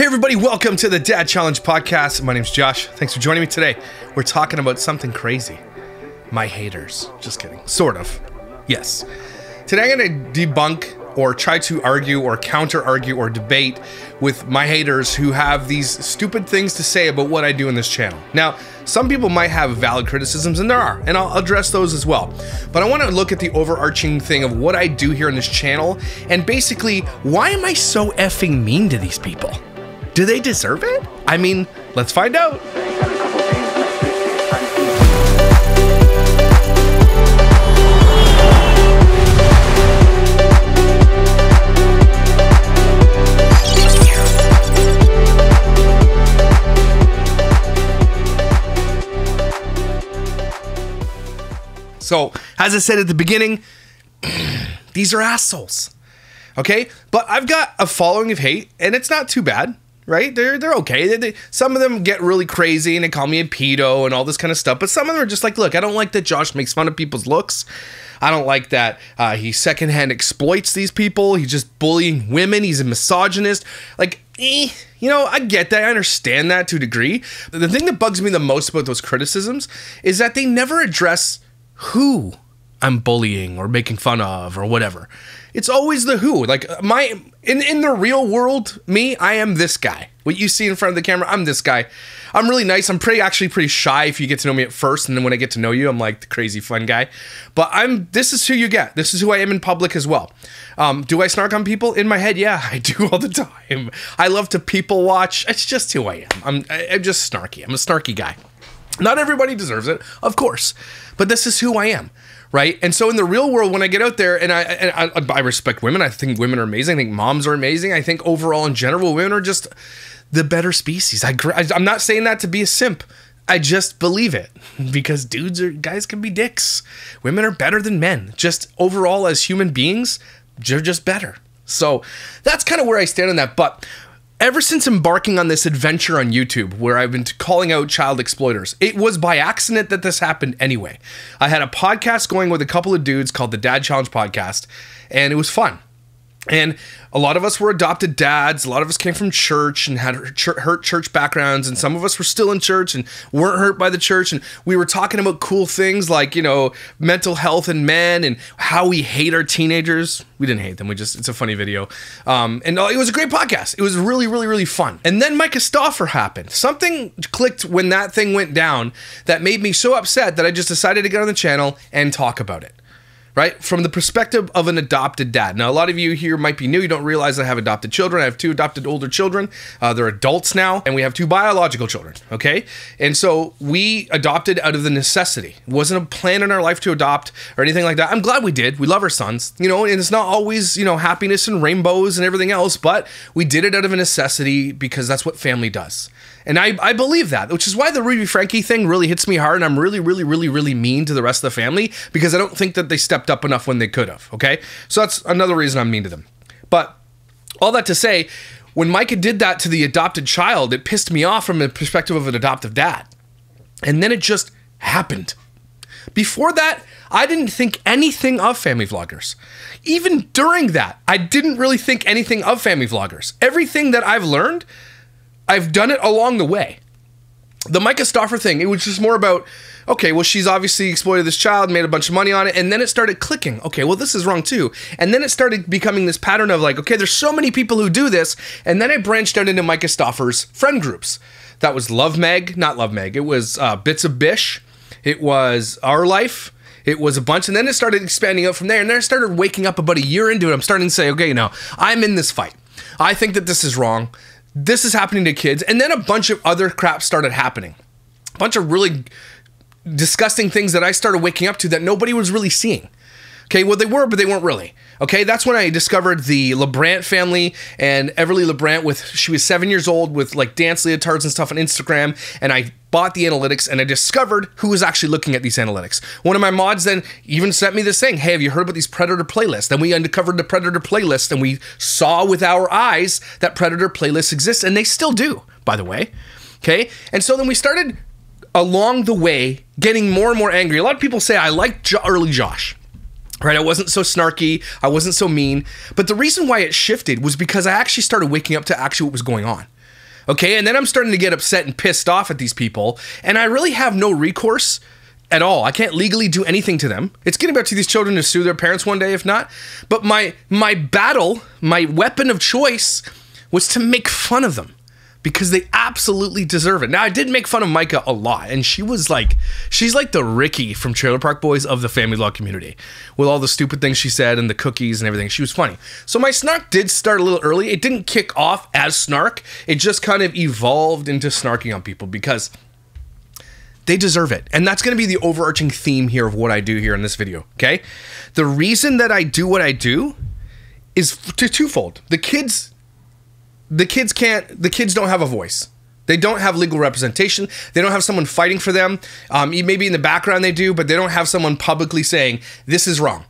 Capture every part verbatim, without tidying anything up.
Hey everybody, welcome to the Dad Challenge Podcast. My name's Josh. Thanks for joining me today. We're talking about something crazy. My haters. Just kidding. Sort of. Yes. Today I'm going to debunk or try to argue or counter argue or debate with my haters who have these stupid things to say about what I do in this channel. Now, some people might have valid criticisms, and there are, and I'll address those as well. But I want to look at the overarching thing of what I do here in this channel and basically, why am I so effing mean to these people? Do they deserve it? I mean, let's find out. So, as I said at the beginning, these are assholes, okay? But I've got a following of hate, and it's not too bad. Right? They're, they're okay. They, they, some of them get really crazy and they call me a pedo and all this kind of stuff. But some of them are just like, look, I don't like that Josh makes fun of people's looks. I don't like that uh, he secondhand exploits these people. He's just bullying women. He's a misogynist. Like, eh, you know, I get that. I understand that to a degree. The thing that bugs me the most about those criticisms is that they never address who I'm bullying or making fun of or whatever. It's always the who. Like my in in the real world, me, I am this guy. What you see in front of the camera, I'm this guy. I'm really nice. I'm pretty actually pretty shy if you get to know me at first, and then when I get to know you, I'm like the crazy fun guy. But I'm this is who you get. This is who I am in public as well. Um, do I snark on people? In my head, yeah, I do all the time. I love to people watch. It's just who I am. I'm I, I'm just snarky. I'm a snarky guy. Not everybody deserves it, of course, but this is who I am. Right, and so in the real world, when I get out there, and I and I, I respect women. I think women are amazing. I think moms are amazing. I think overall, in general, women are just the better species. I, I'm not saying that to be a simp. I just believe it because dudes are guys can be dicks. Women are better than men. Just overall, as human beings, they're just better. So that's kind of where I stand on that. But ever since embarking on this adventure on YouTube, where I've been calling out child exploiters, it was by accident that this happened anyway. I had a podcast going with a couple of dudes called The Dad Challenge Podcast, and it was fun. And a lot of us were adopted dads. A lot of us came from church and had hurt church backgrounds. And some of us were still in church and weren't hurt by the church. And we were talking about cool things like, you know, mental health and men and how we hate our teenagers. We didn't hate them. We just, it's a funny video. Um, and it was a great podcast. It was really, really, really fun. And then Myka Stauffer happened. Something clicked when that thing went down that made me so upset that I just decided to get on the channel and talk about it. Right? From the perspective of an adopted dad. Now, a lot of you here might be new. You don't realize I have adopted children. I have two adopted older children. Uh, they're adults now. And we have two biological children. Okay? And so we adopted out of the necessity. It wasn't a plan in our life to adopt or anything like that. I'm glad we did. We love our sons. You know, and it's not always, you know, happiness and rainbows and everything else. But we did it out of a necessity because that's what family does. And I, I believe that, which is why the Ruby Franke thing really hits me hard. And I'm really, really, really, really mean to the rest of the family because I don't think that they stepped up enough when they could have. Okay. So that's another reason I'm mean to them. But all that to say, when Myka did that to the adopted child, it pissed me off from the perspective of an adoptive dad. And then it just happened. Before that, I didn't think anything of family vloggers. Even during that, I didn't really think anything of family vloggers. Everything that I've learned, I've done it along the way. The Myka Stauffer thing, it was just more about, okay, well, she's obviously exploited this child, made a bunch of money on it, and then it started clicking. Okay, well, this is wrong too. And then it started becoming this pattern of like, okay, there's so many people who do this, and then I branched out into Myka Stauffer's friend groups. That was Love Meg, not Love Meg, it was uh, Bits of Bish, it was Our Life, it was a bunch, and then it started expanding out from there, and then I started waking up about a year into it. I'm starting to say, okay, now, I'm in this fight. I think that this is wrong. This is happening to kids. And then a bunch of other crap started happening. A bunch of really disgusting things that I started waking up to that nobody was really seeing. Okay, well, they were, but they weren't really. Okay, that's when I discovered the LaBrant family and Everly LaBrant with, she was seven years old with like dance leotards and stuff on Instagram. And I bought the analytics and I discovered who was actually looking at these analytics. One of my mods then even sent me this thing. Hey, have you heard about these Predator playlists? Then we uncovered the Predator playlist and we saw with our eyes that Predator playlists exist and they still do, by the way. Okay, and so then we started along the way getting more and more angry. A lot of people say I like jo- early Josh. Right, I wasn't so snarky, I wasn't so mean, but the reason why it shifted was because I actually started waking up to actually what was going on. Okay, and then I'm starting to get upset and pissed off at these people, and I really have no recourse at all. I can't legally do anything to them. It's getting back to these children to sue their parents one day, if not. But my my battle, my weapon of choice was to make fun of them because they absolutely deserve it. Now, I did make fun of Myka a lot, and she was like, she's like the Ricky from Trailer Park Boys of the family law community with all the stupid things she said and the cookies and everything. She was funny. So my snark did start a little early. It didn't kick off as snark. It just kind of evolved into snarking on people because they deserve it. And that's going to be the overarching theme here of what I do here in this video, okay? The reason that I do what I do is twofold. The kids, the kids can't, the kids don't have a voice. They don't have legal representation. They don't have someone fighting for them. Um, maybe in the background they do, but they don't have someone publicly saying, this is wrong.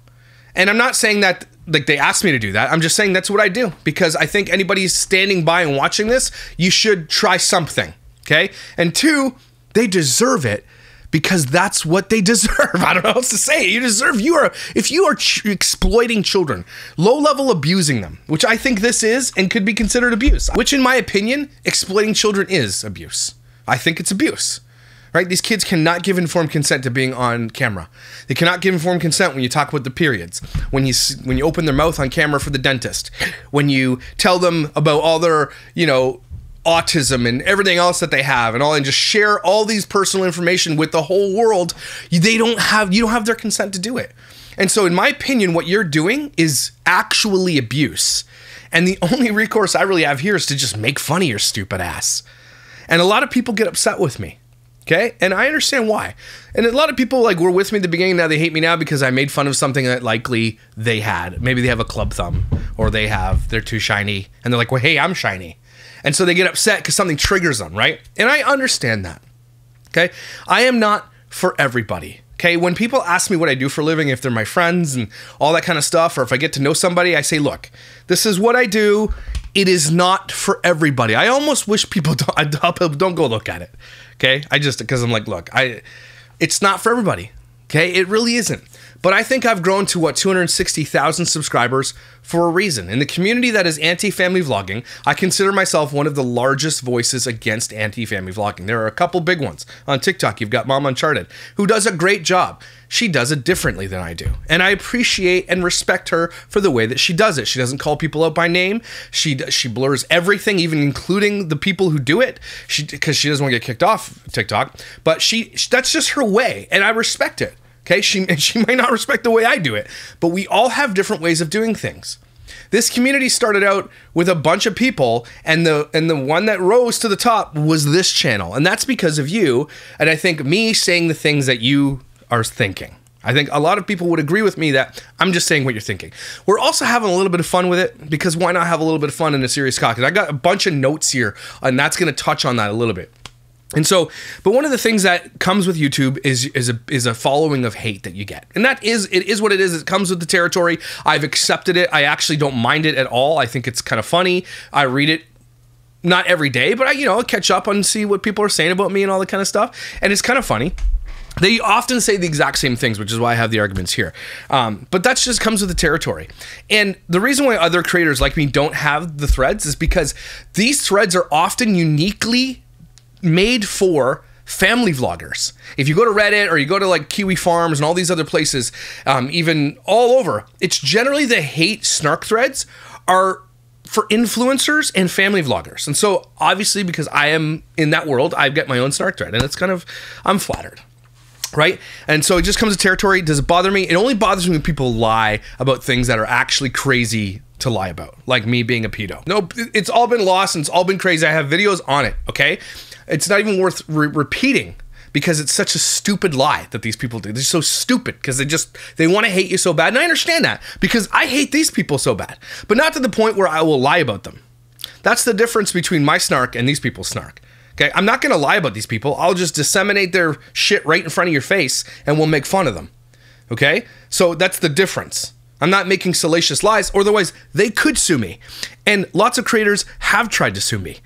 And I'm not saying that like they asked me to do that. I'm just saying that's what I do because I think anybody standing by and watching this, you should try something, okay? And two, they deserve it because that's what they deserve. I don't know what else to say. You deserve, you are, if you are ch- exploiting children, low level abusing them, which I think this is and could be considered abuse, which in my opinion, exploiting children is abuse. I think it's abuse, right? These kids cannot give informed consent to being on camera. They cannot give informed consent when you talk about the periods, when you, when you open their mouth on camera for the dentist, when you tell them about all their, you know, autism and everything else that they have and all, and just share all these personal information with the whole world. They don't have, you don't have their consent to do it. And so in my opinion, what you're doing is actually abuse. And the only recourse I really have here is to just make fun of your stupid ass. And a lot of people get upset with me. Okay. And I understand why. And a lot of people like were with me at the beginning. Now they hate me now because I made fun of something that likely they had. Maybe they have a club thumb or they have, they're too shiny and they're like, well, hey, I'm shiny. And so they get upset because something triggers them, right? And I understand that, okay? I am not for everybody, okay? When people ask me what I do for a living, if they're my friends and all that kind of stuff, or if I get to know somebody, I say, look, this is what I do. It is not for everybody. I almost wish people don't, don't go look at it, okay? I just, because I'm like, look, I, it's not for everybody, okay? It really isn't. But I think I've grown to, what, two hundred sixty thousand subscribers for a reason. In the community that is anti-family vlogging, I consider myself one of the largest voices against anti-family vlogging. There are a couple big ones. On TikTok, you've got Mama Uncharted, who does a great job. She does it differently than I do. And I appreciate and respect her for the way that she does it. She doesn't call people out by name. She she blurs everything, even including the people who do it, she because she doesn't want to get kicked off TikTok. But she that's just her way, and I respect it. Okay, she, she might not respect the way I do it, but we all have different ways of doing things. This community started out with a bunch of people, and the and the one that rose to the top was this channel. And that's because of you, and I think me saying the things that you are thinking. I think a lot of people would agree with me that I'm just saying what you're thinking. We're also having a little bit of fun with it, because why not have a little bit of fun in a serious cockpit? I got a bunch of notes here, and that's going to touch on that a little bit. And so, but one of the things that comes with YouTube is is a is a following of hate that you get, and that is it is what it is. It comes with the territory. I've accepted it. I actually don't mind it at all. I think it's kind of funny. I read it, not every day, but I you know I'll catch up and see what people are saying about me and all that kind of stuff, and it's kind of funny. They often say the exact same things, which is why I have the arguments here. Um, but that just comes with the territory. And the reason why other creators like me don't have the threads is because these threads are often uniquely made for family vloggers. If you go to Reddit or you go to like Kiwi Farms and all these other places, um, even all over, it's generally the hate snark threads are for influencers and family vloggers. And so obviously because I am in that world, I've got my own snark thread and it's kind of, I'm flattered. Right? And so it just comes to territory. Does it bother me? It only bothers me when people lie about things that are actually crazy to lie about, like me being a pedo. Nope, it's all been lost and it's all been crazy. I have videos on it, okay? It's not even worth re repeating because it's such a stupid lie that these people do. They're so stupid because they just, they want to hate you so bad. And I understand that because I hate these people so bad, but not to the point where I will lie about them. That's the difference between my snark and these people's snark. Okay, I'm not going to lie about these people. I'll just disseminate their shit right in front of your face and we'll make fun of them. Okay, so that's the difference. I'm not making salacious lies, otherwise they could sue me. And lots of creators have tried to sue me.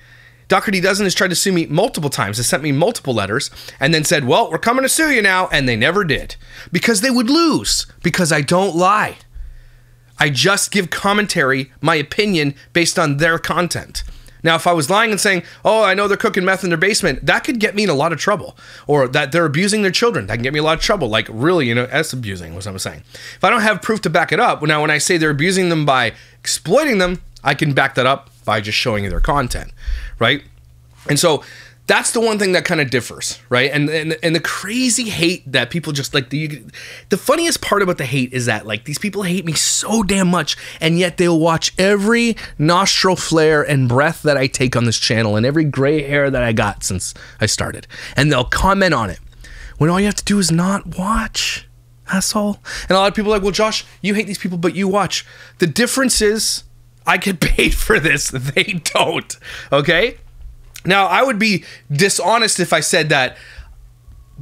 Dougherty Dozen has tried to sue me multiple times. They sent me multiple letters and then said, well, we're coming to sue you now. And they never did because they would lose because I don't lie. I just give commentary, my opinion based on their content. Now, if I was lying and saying, oh, I know they're cooking meth in their basement, that could get me in a lot of trouble. Or that they're abusing their children, that can get me in a lot of trouble. Like, really, you know, that's abusing, was what I'm saying. If I don't have proof to back it up, now when I say they're abusing them by exploiting them, I can back that up by just showing you their content, right? And so that's the one thing that kind of differs, right? And, and and the crazy hate that people just like, the the funniest part about the hate is that like these people hate me so damn much, and yet they'll watch every nostril flare and breath that I take on this channel and every gray hair that I got since I started. And they'll comment on it when all you have to do is not watch, asshole. And a lot of people are like, well, Josh, you hate these people, but you watch. The difference is I get paid for this. They don't, okay? Now, I would be dishonest if I said that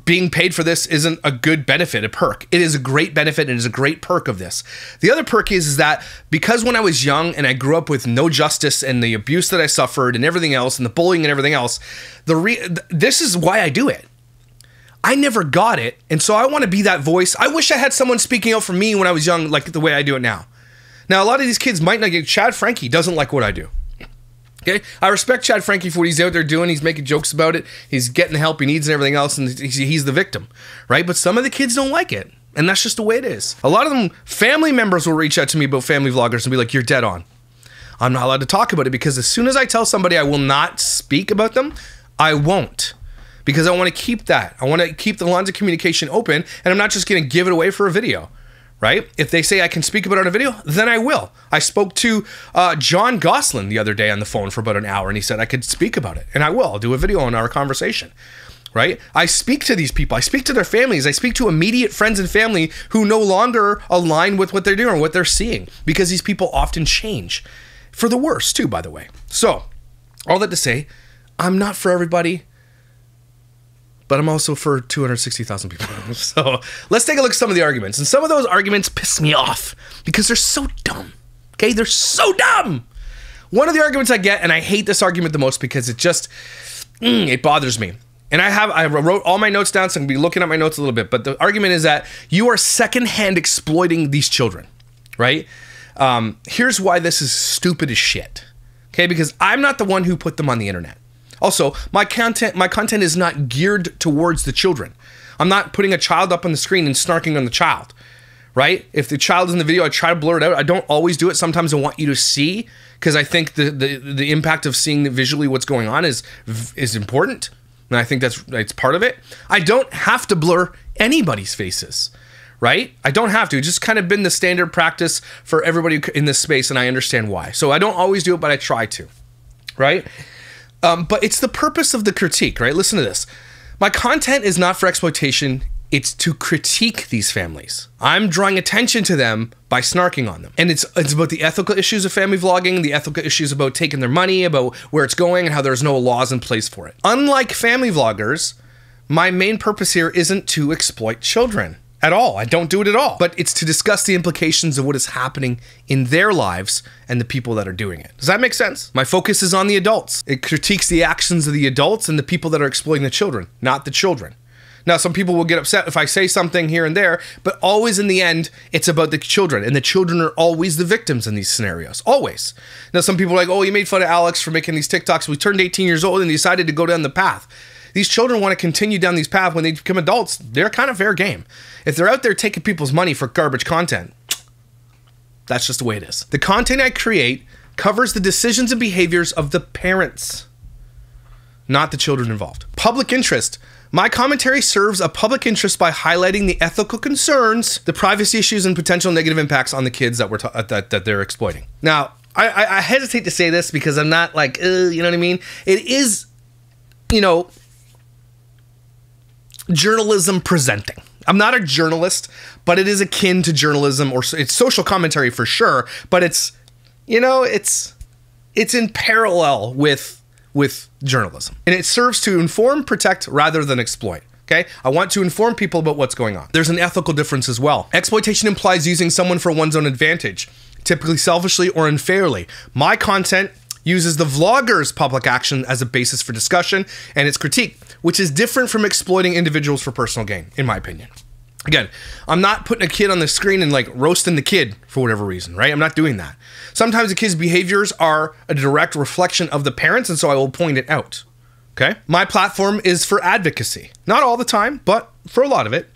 being paid for this isn't a good benefit, a perk. It is a great benefit, and it is a great perk of this. The other perk is, is that because when I was young and I grew up with no justice and the abuse that I suffered and everything else and the bullying and everything else, the re th this is why I do it. I never got it, and so I want to be that voice. I wish I had someone speaking out for me when I was young like the way I do it now. Now, a lot of these kids might not get... Chad Franke doesn't like what I do. Okay, I respect Chad Franke for what he's out there doing. He's making jokes about it. He's getting the help he needs and everything else, and he's the victim, right? But some of the kids don't like it, and that's just the way it is. A lot of them, family members will reach out to me about family vloggers and be like, you're dead on. I'm not allowed to talk about it because as soon as I tell somebody I will not speak about them, I won't. Because I want to keep that. I want to keep the lines of communication open, and I'm not just going to give it away for a video. Right? If they say I can speak about it on a video, then I will. I spoke to uh, John Gosselin the other day on the phone for about an hour, and he said I could speak about it, and I will. I'll do a video on our conversation. Right? I speak to these people. I speak to their families. I speak to immediate friends and family who no longer align with what they're doing, what they're seeing, because these people often change. For the worse, too, by the way. So, all that to say, I'm not for everybody, but I'm also for two hundred sixty thousand people. So let's take a look at some of the arguments. And some of those arguments piss me off because they're so dumb. Okay, they're so dumb. One of the arguments I get, and I hate this argument the most because it just, mm, it bothers me. And I have, I wrote all my notes down, so I'm gonna be looking at my notes a little bit. But the argument is that you are secondhand exploiting these children, right? Um, here's why this is stupid as shit. Okay, because I'm not the one who put them on the internet. Also, my content my content is not geared towards the children. I'm not putting a child up on the screen and snarking on the child, right? If the child is in the video, I try to blur it out. I don't always do it. Sometimes I want you to see because I think the, the the impact of seeing visually what's going on is is important, and I think that's it's part of it. I don't have to blur anybody's faces, right? I don't have to. It's just kind of been the standard practice for everybody in this space, and I understand why. So I don't always do it, but I try to, right? Um, but it's the purpose of the critique, right? Listen to this. My content is not for exploitation. It's to critique these families. I'm drawing attention to them by snarking on them. And it's it's about the ethical issues of family vlogging, the ethical issues about taking their money, about where it's going and how there's no laws in place for it. Unlike family vloggers, my main purpose here isn't to exploit children at all. I don't do it at all. But it's to discuss the implications of what is happening in their lives and the people that are doing it. Does that make sense? My focus is on the adults. It critiques the actions of the adults and the people that are exploiting the children, not the children. Now, some people will get upset if I say something here and there, but always in the end, it's about the children. And the children are always the victims in these scenarios. Always. Now, some people are like, oh, you made fun of Alex for making these TikToks. We turned eighteen years old and decided to go down the path. These children want to continue down these paths. When they become adults, they're kind of fair game. If they're out there taking people's money for garbage content, that's just the way it is. The content I create covers the decisions and behaviors of the parents, not the children involved. Public interest. My commentary serves a public interest by highlighting the ethical concerns, the privacy issues, and potential negative impacts on the kids that we're ta that, that they're exploiting. Now, I, I, I hesitate to say this because I'm not like, you know what I mean? It is, you know, journalism presenting. I'm not a journalist, but it is akin to journalism, or it's social commentary for sure, but it's, you know, it's it's in parallel with with journalism. And it serves to inform, protect rather than exploit. Okay? I want to inform people about what's going on. There's an ethical difference as well. Exploitation implies using someone for one's own advantage, typically selfishly or unfairly. My content uses the vlogger's public action as a basis for discussion and its critique, which is different from exploiting individuals for personal gain, in my opinion. Again, I'm not putting a kid on the screen and like roasting the kid for whatever reason, right? I'm not doing that. Sometimes the kid's behaviors are a direct reflection of the parents, and so I will point it out, okay? My platform is for advocacy. Not all the time, but for a lot of it.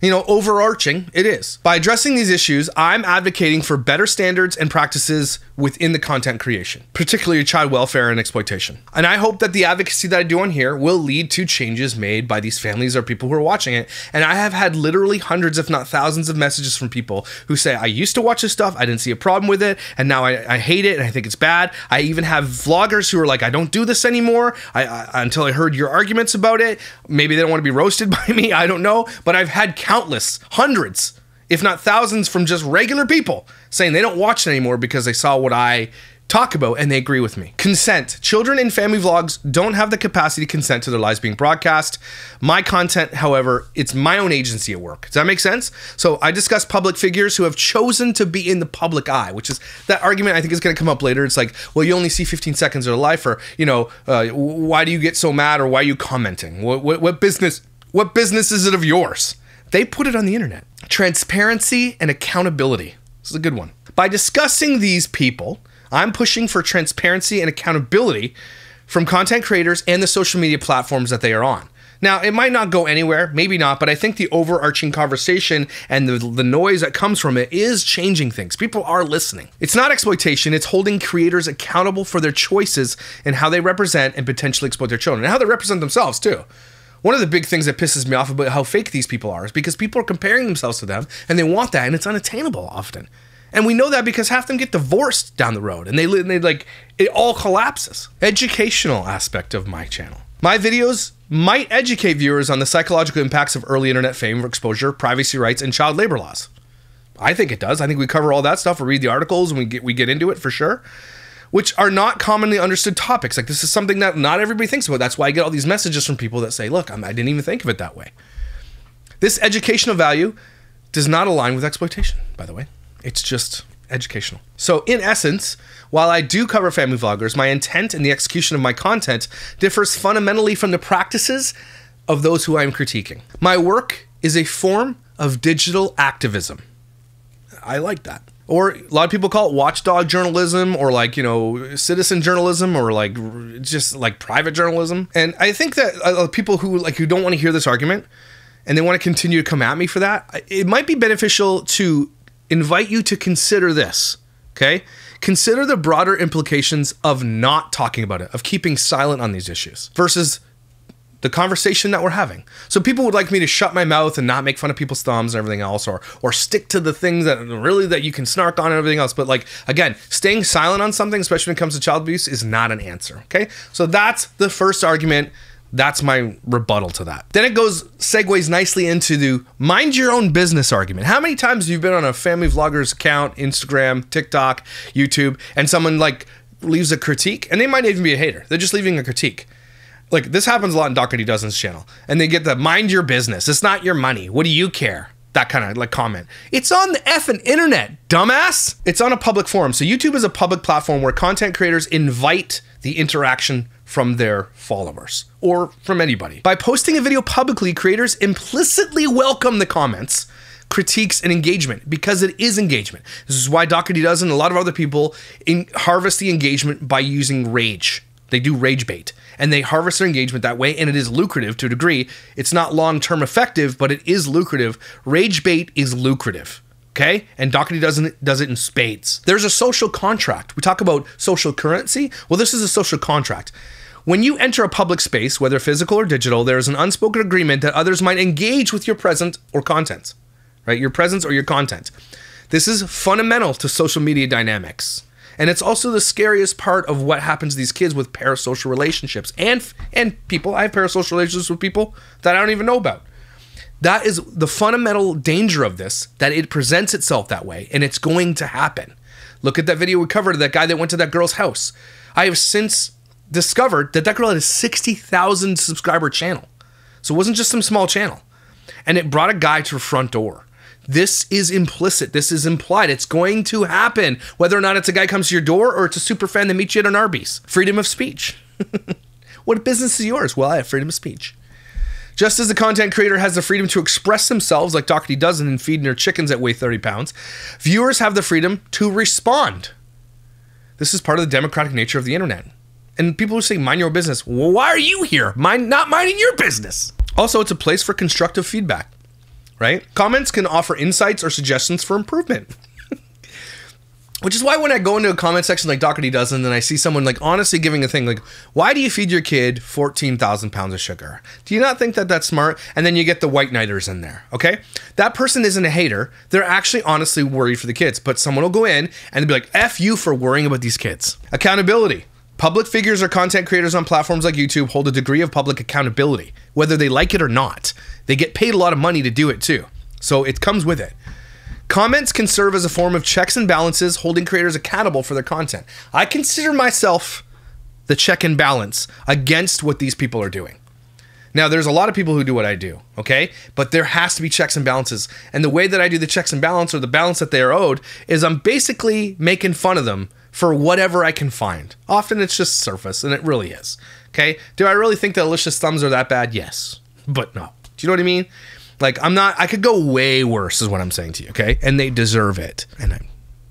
You know, overarching, it is. By addressing these issues, I'm advocating for better standards and practices within the content creation, particularly child welfare and exploitation. And I hope that the advocacy that I do on here will lead to changes made by these families or people who are watching it. And I have had literally hundreds, if not thousands, of messages from people who say, I used to watch this stuff, I didn't see a problem with it, and now I, I hate it and I think it's bad. I even have vloggers who are like, I don't do this anymore I, I, until I heard your arguments about it. Maybe they don't want to be roasted by me, I don't know, but I've had countless, hundreds, if not thousands, from just regular people saying they don't watch it anymore because they saw what I talk about and they agree with me. Consent. Children in family vlogs don't have the capacity to consent to their lives being broadcast. My content, however, it's my own agency at work. Does that make sense? So I discuss public figures who have chosen to be in the public eye, which is that argument I think is going to come up later. It's like, well, you only see fifteen seconds of their life, or, you know, uh, why do you get so mad, or why are you commenting? What, what, what business, what business is it of yours? They put it on the internet. Transparency and accountability. This is a good one. By discussing these people, I'm pushing for transparency and accountability from content creators and the social media platforms that they are on. Now, it might not go anywhere, maybe not, but I think the overarching conversation and the, the noise that comes from it is changing things. People are listening. It's not exploitation, it's holding creators accountable for their choices and how they represent and potentially exploit their children, and how they represent themselves too. One of the big things that pisses me off about how fake these people are is because people are comparing themselves to them and they want that, and it's unattainable often. And we know that because half of them get divorced down the road and they, they like, it all collapses. Educational aspect of my channel. My videos might educate viewers on the psychological impacts of early internet fame, exposure, privacy rights, and child labor laws. I think it does. I think we cover all that stuff. We read the articles and we get, we get into it for sure, which are not commonly understood topics. Like, this is something that not everybody thinks about. That's why I get all these messages from people that say, look, I'm, I didn't even think of it that way. This educational value does not align with exploitation, by the way. It's just educational. So in essence, while I do cover family vloggers, my intent and the execution of my content differs fundamentally from the practices of those who I'm critiquing. My work is a form of digital activism. I like that. Or a lot of people call it watchdog journalism, or like, you know, citizen journalism, or like just like private journalism. And I think that uh, people who like, who don't want to hear this argument and they want to continue to come at me for that, it might be beneficial to invite you to consider this, okay? Consider the broader implications of not talking about it, of keeping silent on these issues versus the conversation that we're having. So people would like me to shut my mouth and not make fun of people's thumbs and everything else, or or stick to the things that really that you can snark on and everything else. But like, again, staying silent on something, especially when it comes to child abuse, is not an answer, okay? So that's the first argument. That's my rebuttal to that. Then it goes, segues nicely into the mind your own business argument. How many times have you been on a family vlogger's account, Instagram, TikTok, YouTube, and someone like leaves a critique, and they might even be a hater. They're just leaving a critique. Like, this happens a lot in Dougherty Dozen's channel, and they get the mind your business. It's not your money. What do you care? That kind of like comment. It's on the effing internet, dumbass. It's on a public forum. So YouTube is a public platform where content creators invite the interaction from their followers or from anybody. By posting a video publicly, creators implicitly welcome the comments, critiques, and engagement, because it is engagement. This is why Dougherty Dozen and a lot of other people in harvest the engagement by using rage. They do rage bait, and they harvest their engagement that way, and it is lucrative to a degree. It's not long-term effective, but it is lucrative. Rage bait is lucrative, okay? And Dougherty doesn't, does it in spades. There's a social contract. We talk about social currency. Well, this is a social contract. When you enter a public space, whether physical or digital, there is an unspoken agreement that others might engage with your presence or content, right? Your presence or your content. This is fundamental to social media dynamics. And it's also the scariest part of what happens to these kids with parasocial relationships and and people. I have parasocial relationships with people that I don't even know about. That is the fundamental danger of this, that it presents itself that way, and it's going to happen. Look at that video we covered of that guy that went to that girl's house. I have since discovered that that girl had a sixty thousand subscriber channel. So it wasn't just some small channel. And it brought a guy to her front door. This is implicit. This is implied. It's going to happen, whether or not it's a guy comes to your door or it's a super fan that meets you at an Arby's. Freedom of speech. What business is yours? Well, I have freedom of speech. Just as the content creator has the freedom to express themselves like Dougherty Dozen and feeding their chickens that weigh thirty pounds, viewers have the freedom to respond. This is part of the democratic nature of the internet. And people who say, mind your business, well, why are you here? Mind, not minding your business. Also, it's a place for constructive feedback, right? Comments can offer insights or suggestions for improvement. Which is why when I go into a comment section like Dougherty Dozen and I see someone like honestly giving a thing like, why do you feed your kid fourteen thousand pounds of sugar? Do you not think that that's smart? And then you get the white knighters in there, okay? That person isn't a hater. They're actually honestly worried for the kids, but someone will go in and they'll be like, F you for worrying about these kids. Accountability. Public figures or content creators on platforms like YouTube hold a degree of public accountability, whether they like it or not. They get paid a lot of money to do it too. So it comes with it. Comments can serve as a form of checks and balances, holding creators accountable for their content. I consider myself the check and balance against what these people are doing. Now, there's a lot of people who do what I do, okay? But there has to be checks and balances. And the way that I do the checks and balance or the balance that they are owed is I'm basically making fun of them for whatever I can find. Often it's just surface, and it really is, okay? Do I really think that Alicia's thumbs are that bad? Yes, but no. Do you know what I mean? Like, I'm not, I could go way worse is what I'm saying to you, okay? And they deserve it. And I,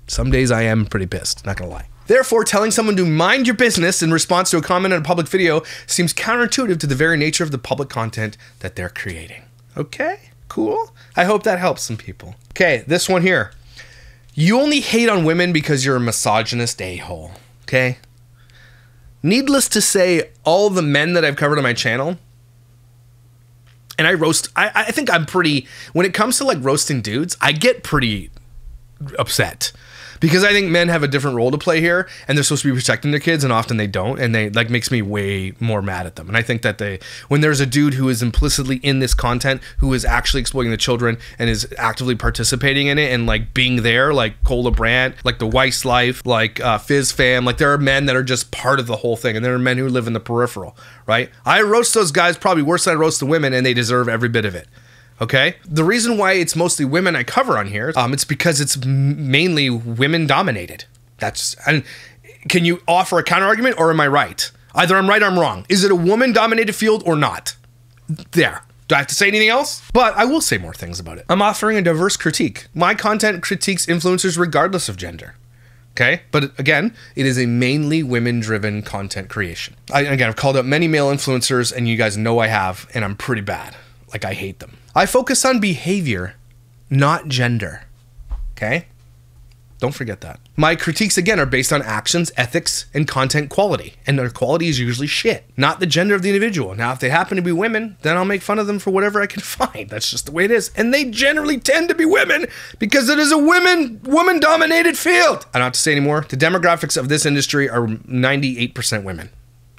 some days I am pretty pissed, not gonna lie. Therefore, telling someone to mind your business in response to a comment on a public video seems counterintuitive to the very nature of the public content that they're creating. Okay, cool. I hope that helps some people. Okay, this one here. You only hate on women because you're a misogynist a-hole, okay? Needless to say, all the men that I've covered on my channel, and I roast, I, I think I'm pretty, when it comes to like roasting dudes, I get pretty upset because I think men have a different role to play here and they're supposed to be protecting their kids and often they don't. And they like makes me way more mad at them. And I think that they, when there's a dude who is implicitly in this content, who is actually exploiting the children and is actively participating in it and like being there, like Cole Brandt, like the Weiss Life, like uh, Fizz Fam, like there are men that are just part of the whole thing. And there are men who live in the peripheral. Right? I roast those guys probably worse than I roast the women, and they deserve every bit of it. Okay? The reason why it's mostly women I cover on here, um, it's because it's mainly women dominated. That's, and can you offer a counter argument or am I right? Either I'm right or I'm wrong. Is it a woman dominated field or not? There. Do I have to say anything else? But I will say more things about it. I'm offering a diverse critique. My content critiques influencers regardless of gender. Okay, but again, it is a mainly women-driven content creation. I, again, I've called out many male influencers, and you guys know I have, and I'm pretty bad. Like, I hate them. I focus on behavior, not gender. Okay? Don't forget that. My critiques, again, are based on actions, ethics, and content quality, and their quality is usually shit, not the gender of the individual. Now, if they happen to be women, then I'll make fun of them for whatever I can find. That's just the way it is, and they generally tend to be women because it is a women, woman-dominated field. I don't have to say anymore. The demographics of this industry are ninety-eight percent women.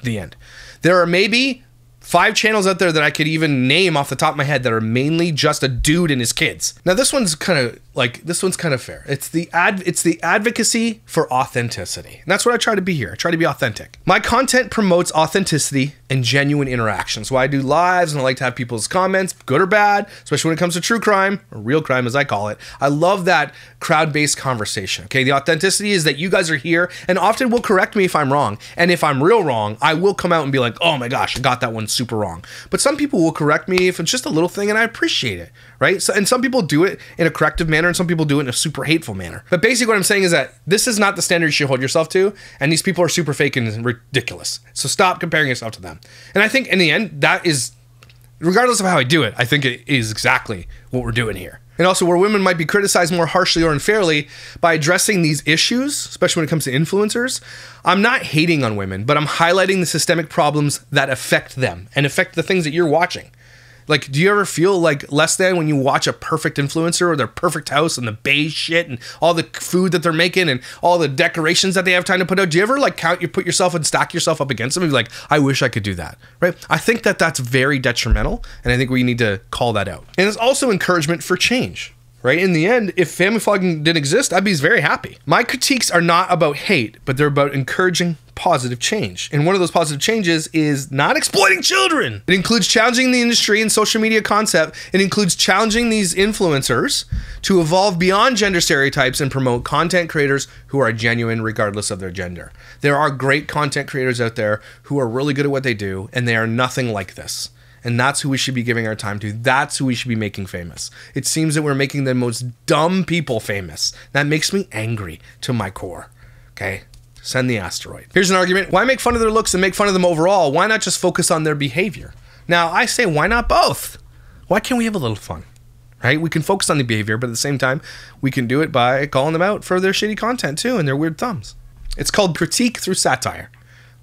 The end. There are maybe five channels out there that I could even name off the top of my head that are mainly just a dude and his kids. Now this one's kind of like, this one's kind of fair. It's the ad, it's the advocacy for authenticity. And that's what I try to be here. I try to be authentic. My content promotes authenticity and genuine interactions. So I do lives and I like to have people's comments, good or bad, especially when it comes to true crime or real crime as I call it. I love that crowd-based conversation. Okay, the authenticity is that you guys are here and often will correct me if I'm wrong. And if I'm real wrong, I will come out and be like, oh my gosh, I got that one super wrong. But some people will correct me if it's just a little thing and I appreciate it, right? So, and some people do it in a corrective manner and some people do it in a super hateful manner. But basically what I'm saying is that this is not the standard you should hold yourself to and these people are super fake and ridiculous. So stop comparing yourself to them. And I think in the end, that is, regardless of how I do it, I think it is exactly what we're doing here. And also where women might be criticized more harshly or unfairly by addressing these issues, especially when it comes to influencers, I'm not hating on women, but I'm highlighting the systemic problems that affect them and affect the things that you're watching. Like, do you ever feel like less than when you watch a perfect influencer or their perfect house and the beige shit and all the food that they're making and all the decorations that they have time to put out? Do you ever like count, you put yourself and stack yourself up against them and be like, I wish I could do that, right? I think that that's very detrimental. And I think we need to call that out. And it's also encouragement for change, right? In the end, if family vlogging didn't exist, I'd be very happy. My critiques are not about hate, but they're about encouraging positive change. And one of those positive changes is not exploiting children. It includes challenging the industry and social media concept. It includes challenging these influencers to evolve beyond gender stereotypes and promote content creators who are genuine regardless of their gender. There are great content creators out there who are really good at what they do, and they are nothing like this. And that's who we should be giving our time to. That's who we should be making famous. It seems that we're making the most dumb people famous. That makes me angry to my core. Okay? Send the asteroid. Here's an argument. Why make fun of their looks and make fun of them overall? Why not just focus on their behavior? Now, I say, why not both? Why can't we have a little fun? Right? We can focus on the behavior, but at the same time, we can do it by calling them out for their shitty content too and their weird thumbs. It's called critique through satire.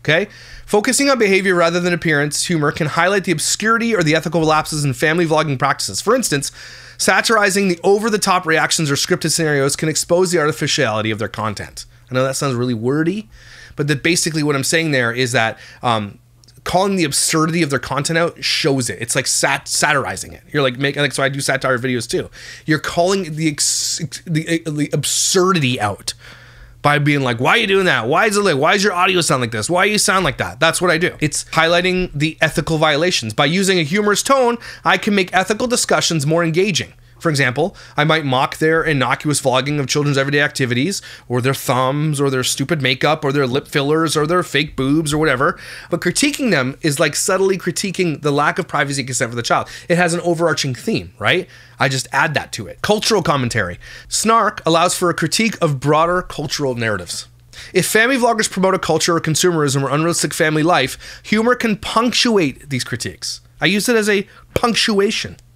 Okay? Focusing on behavior rather than appearance, humor can highlight the obscurity or the ethical lapses in family vlogging practices. For instance, satirizing the over-the-top reactions or scripted scenarios can expose the artificiality of their content. I know that sounds really wordy, but that basically what I'm saying there is that um, calling the absurdity of their content out shows it. It's like sat satirizing it. You're like making, like, so I do satire videos too. You're calling the ex the, the absurdity out by being like, why are you doing that? Why is it like, why is your audio sound like this? Why you sound like that? That's what I do. It's highlighting the ethical violations. By using a humorous tone, I can make ethical discussions more engaging. For example, I might mock their innocuous vlogging of children's everyday activities, or their thumbs, or their stupid makeup, or their lip fillers, or their fake boobs, or whatever. But critiquing them is like subtly critiquing the lack of privacy consent for the child. It has an overarching theme, right? I just add that to it. Cultural commentary. Snark allows for a critique of broader cultural narratives. If family vloggers promote a culture or consumerism or unrealistic family life, humor can punctuate these critiques. I use it as a punctuation. Punctuation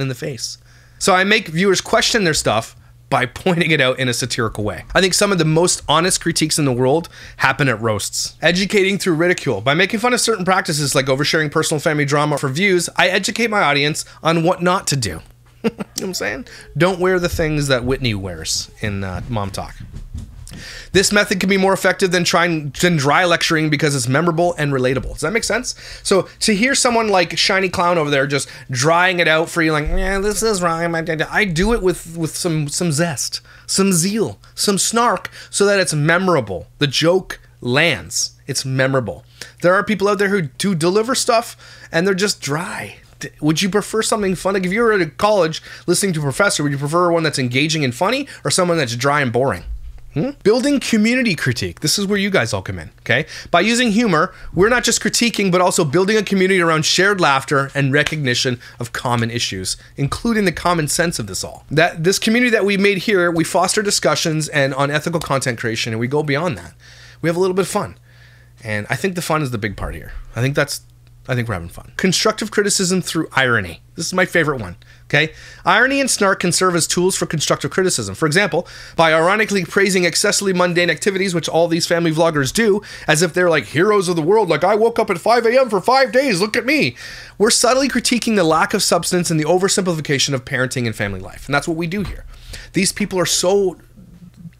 in the face. So I make viewers question their stuff by pointing it out in a satirical way. I think some of the most honest critiques in the world happen at roasts. Educating through ridicule. By making fun of certain practices like oversharing personal family drama for views, I educate my audience on what not to do. You know what I'm saying? Don't wear the things that Whitney wears in uh, Mom Talk. This method can be more effective than trying than dry lecturing because it's memorable and relatable. Does that make sense? So to hear someone like Shiny Clown over there just drying it out for you, like, yeah, this is wrong. I do it with with some some zest, some zeal, some snark, so that it's memorable. The joke lands. It's memorable. There are people out there who do deliver stuff and they're just dry. Would you prefer something fun? Like if you were at college listening to a professor, would you prefer one that's engaging and funny or someone that's dry and boring? Hmm? Building community critique. This is where you guys all come in, okay? By using humor, we're not just critiquing, but also building a community around shared laughter and recognition of common issues, including the common sense of this all. That this community that we made here, we foster discussions and on ethical content creation, and we go beyond that. We have a little bit of fun. And I think the fun is the big part here. I think that's, I think we're having fun. Constructive criticism through irony. This is my favorite one. Okay? Irony and snark can serve as tools for constructive criticism. For example, by ironically praising excessively mundane activities, which all these family vloggers do, as if they're like heroes of the world, like I woke up at five A M for five days, look at me. We're subtly critiquing the lack of substance and the oversimplification of parenting and family life. And that's what we do here. These people are so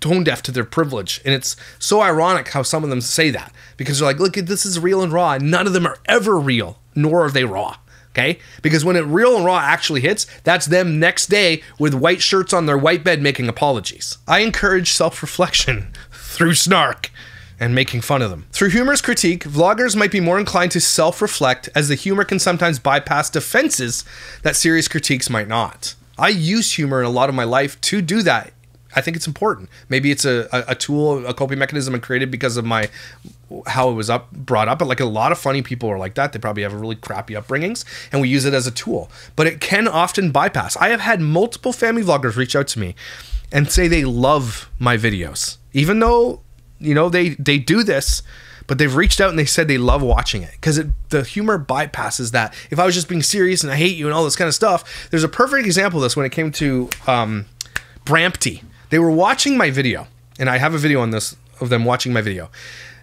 tone deaf to their privilege. And it's so ironic how some of them say that because they're like, look, this is real and raw. And none of them are ever real, nor are they raw. Okay? Because when it real and raw actually hits, that's them next day with white shirts on their white bed making apologies. I encourage self-reflection through snark and making fun of them. Through humorous critique, vloggers might be more inclined to self-reflect as the humor can sometimes bypass defenses that serious critiques might not. I use humor in a lot of my life to do that. I think it's important. Maybe it's a, a, a tool, a coping mechanism I created because of my how it was up brought up. But like a lot of funny people are like that. They probably have a really crappy upbringings and we use it as a tool. But it can often bypass. I have had multiple family vloggers reach out to me and say they love my videos. Even though, you know, they, they do this, but they've reached out and they said they love watching it because the humor bypasses that. If I was just being serious and I hate you and all this kind of stuff, there's a perfect example of this when it came to um, Brampti. They were watching my video, and I have a video on this of them watching my video.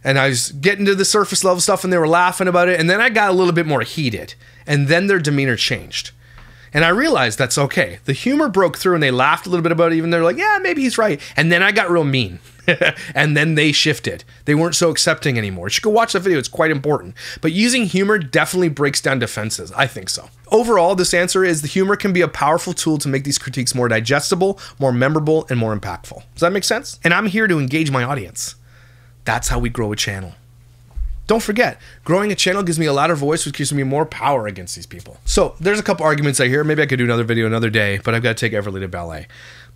And I was getting to the surface level stuff, and they were laughing about it. And then I got a little bit more heated, and then their demeanor changed. And I realized that's okay. The humor broke through, and they laughed a little bit about it. Even they're like, yeah, maybe he's right. And then I got real mean. And then they shifted. They weren't so accepting anymore. You should go watch the video. It's quite important. But using humor definitely breaks down defenses. I think so. Overall, this answer is the humor can be a powerful tool to make these critiques more digestible, more memorable, and more impactful. Does that make sense? And I'm here to engage my audience. That's how we grow a channel. Don't forget, growing a channel gives me a louder voice, which gives me more power against these people. So there's a couple arguments I hear. Maybe I could do another video another day, but I've got to take Everly to ballet.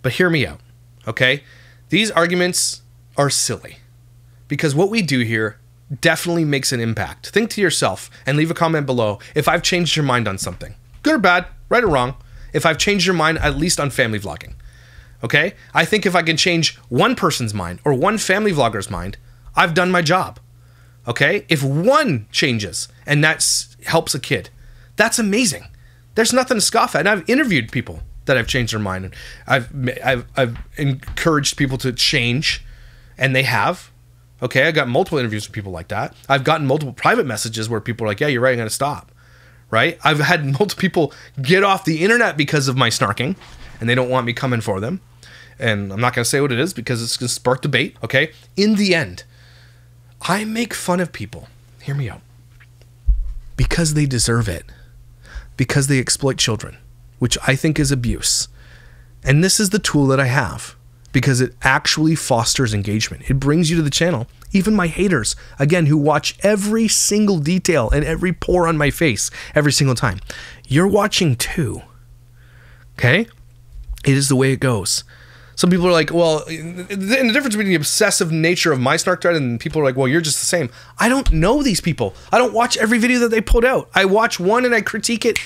But hear me out, okay? These arguments are silly because what we do here definitely makes an impact. Think to yourself and leave a comment below if I've changed your mind on something. Good or bad, right or wrong. If I've changed your mind, at least on family vlogging. Okay? I think if I can change one person's mind or one family vlogger's mind, I've done my job. Okay? If one changes and that helps a kid, that's amazing. There's nothing to scoff at. And I've interviewed people that have changed their mind. And I've, I've, I've encouraged people to change, and they have. Okay? I got multiple interviews with people like that. I've gotten multiple private messages where people are like, yeah, you're right, I'm going to stop. Right? I've had multiple people get off the internet because of my snarking, and they don't want me coming for them. And I'm not going to say what it is because it's going to spark debate. Okay? In the end, I make fun of people. Hear me out. Because they deserve it. Because they exploit children, which I think is abuse. And this is the tool that I have because it actually fosters engagement. It brings you to the channel. Even my haters, again, who watch every single detail and every pore on my face every single time. You're watching too. Okay? It is the way it goes. Some people are like, well, and the difference between the obsessive nature of my snark thread and people are like, well, you're just the same. I don't know these people. I don't watch every video that they put out. I watch one and I critique it,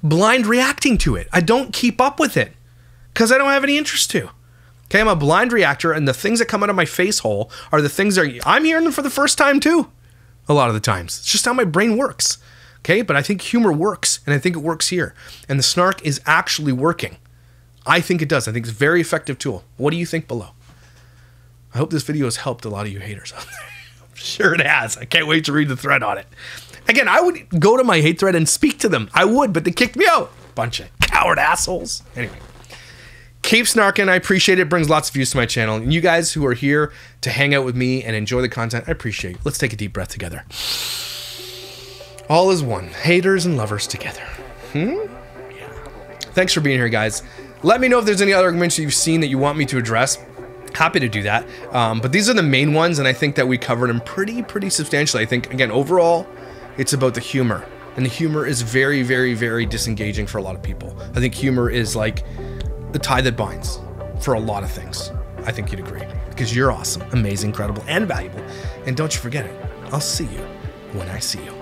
blind reacting to it. I don't keep up with it because I don't have any interest to. Okay, I'm a blind reactor, and the things that come out of my face hole are the things that I'm hearing them for the first time too, a lot of the times. It's just how my brain works. Okay, but I think humor works, and I think it works here. And the snark is actually working. I think it does. I think it's a very effective tool. What do you think below? I hope this video has helped a lot of you haters out there. I'm sure it has. I can't wait to read the thread on it. Again, I would go to my hate thread and speak to them. I would, but they kicked me out. Bunch of coward assholes. Anyway, keep snarking. I appreciate it. It brings lots of views to my channel. And you guys who are here to hang out with me and enjoy the content, I appreciate it. Let's take a deep breath together. All is one. Haters and lovers together. Hmm? Yeah. Thanks for being here, guys. Let me know if there's any other arguments that you've seen that you want me to address. Happy to do that. Um, but these are the main ones, and I think that we covered them pretty, pretty substantially. I think, again, overall, it's about the humor. And the humor is very, very, very disengaging for a lot of people. I think humor is like the tie that binds for a lot of things. I think you'd agree. Because you're awesome, amazing, incredible, and valuable. And don't you forget it. I'll see you when I see you.